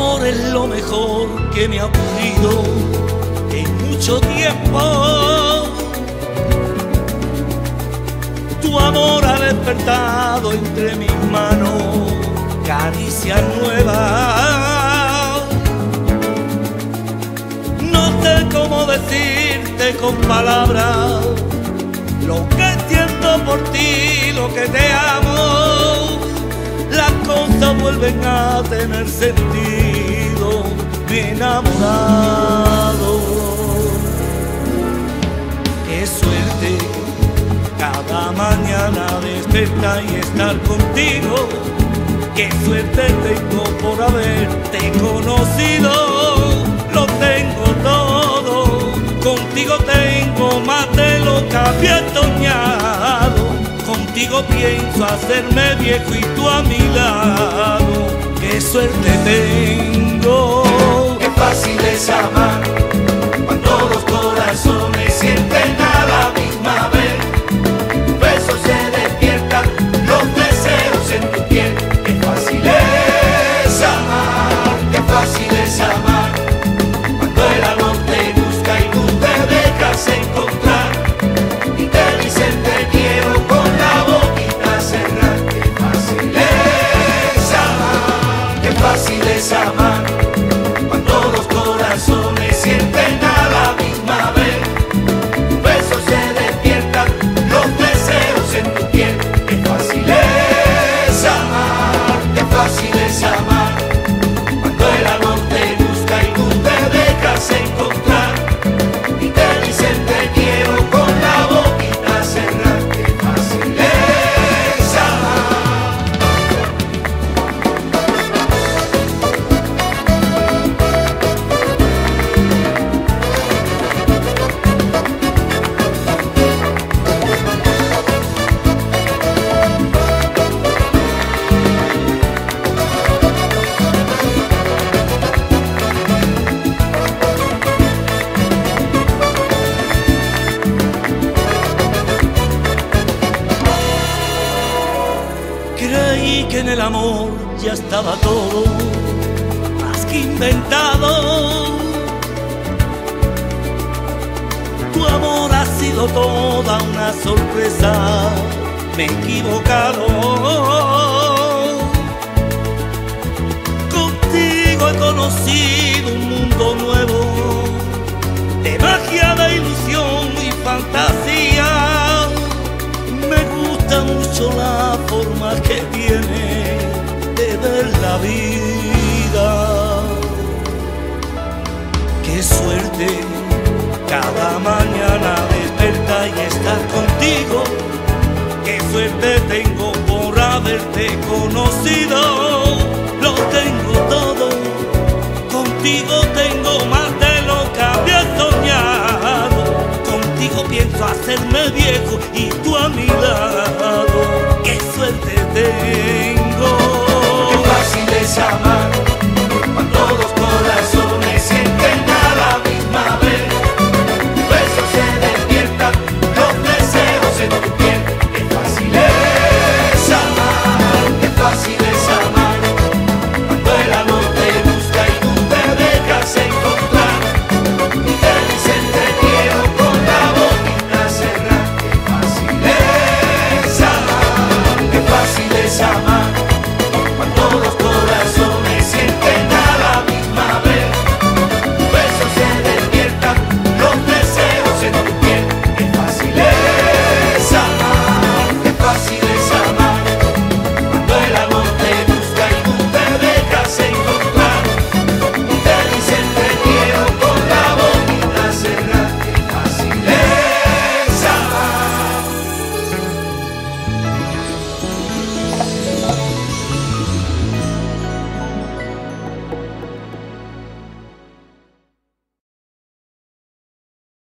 amor es lo mejor que me ha ocurrido en mucho tiempo. Tu amor ha despertado entre mis manos caricias nuevas. No sé cómo decirte con palabras lo que siento por ti, lo que te amo. Las cosas vuelven a tener sentido, mi enamorado. Qué suerte cada mañana despertar y estar contigo. Qué suerte tengo por haberte conocido. Lo tengo todo, contigo tengo más de lo que había soñado. Contigo pienso hacerme viejo y tú a mi lado. Qué suerte tengo. Qué fácil es amar cuando los corazones sienten a la misma vez. Tu beso se despierta, los deseos en tu piel. Qué fácil es amar, qué fácil es amar cuando el amor te busca y tú te dejas encontrar y te dicen te quiero con la boquita cerrada. Qué fácil es amar, qué fácil es amar cuando los corazones sienten a la misma vez. Tu beso se despierta, los deseos en tu piel. Qué fácil es amar, qué fácil es amar cuando el amor te busca y tú te dejas encontrar y te dicen te quiero con la boquita cerrada. Qué fácil es amor. Ya estaba todo más que inventado. Tu amor ha sido toda una sorpresa, me he equivocado. Contigo he conocido un mundo nuevo de magia, de ilusión y fantasía. Me gusta mucho la forma que tienes de ver la vida. Qué suerte cada mañana despertar y estar contigo. Qué suerte tengo por haberte conocido. Lo tengo todo, contigo tengo más de lo que había soñado. Contigo pienso hacerme viejo y tú a mi lado. Qué suerte tengo. Qué fácil es amar.